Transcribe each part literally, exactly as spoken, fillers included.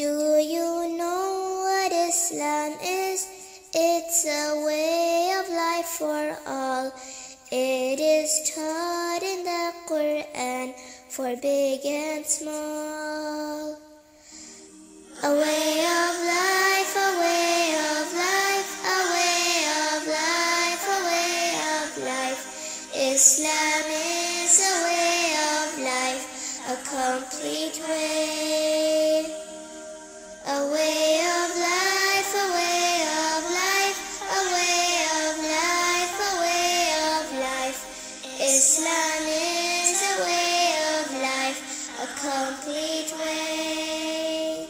Do you know what Islam is? It's a way of life for all. It is taught in the Quran for big and small. A way of life, a way of life, a way of life, a way of life. Islam is a way of life, a complete way. A way of life, a way of life, a way of life, a way of life. Islam is a way of life, a complete way.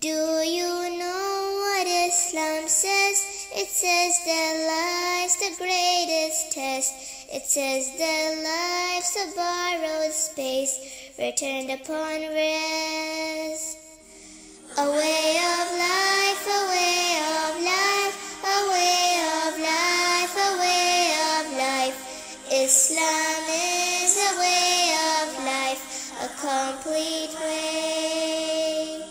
Do you know what Islam says? It says that life's the greatest test. It says that life's a borrowed space, returned upon rest. A way of life, a way of life, a way of life, a way of life. Islam is a way of life, a complete way.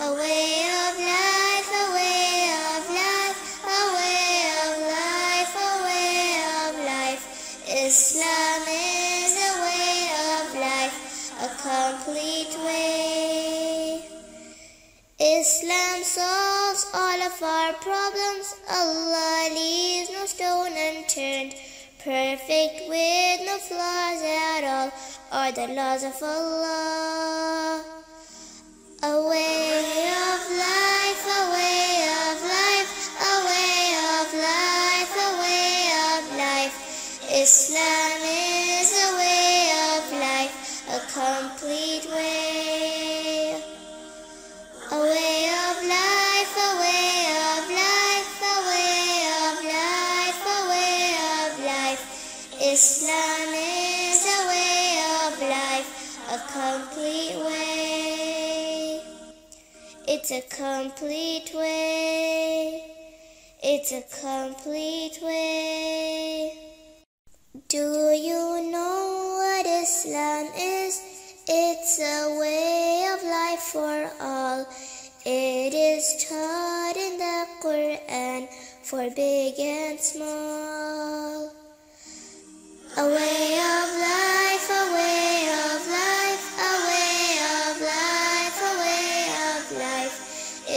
A way of life, a way of life, a way of life, a way of life. Islam is a way of life, a complete way. Islam solves all of our problems. Allah leaves no stone unturned. Perfect with no flaws at all are the laws of Allah. A way of life, a way of life, a way of life, a way of life. Islam is a way of life, a complete way. A way of life, a way of life, a way of life, a way of life. Islam is a way of life, a complete way. It's a complete way. It's a complete way. Do you know what Islam is? It's a way of life for all. It is taught in the Quran for big and small. A way of life, a way of life, a way of life, a way of life.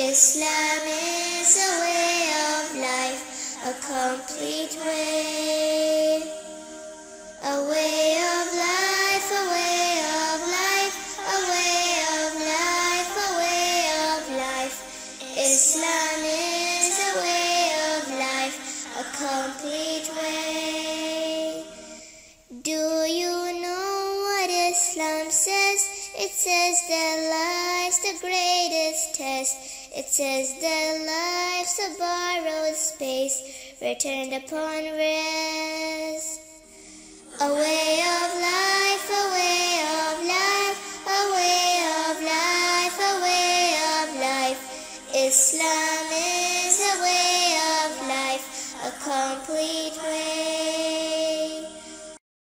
Islam is a way of life, a complete way. A way of life, a way Islam is a way of life, a complete way. Do you know what Islam says? It says that life's the greatest test. It says that life's a borrowed space, returned upon rest. A way of life, a way of life, a way of life, a way of life. Islam is a way of life, a complete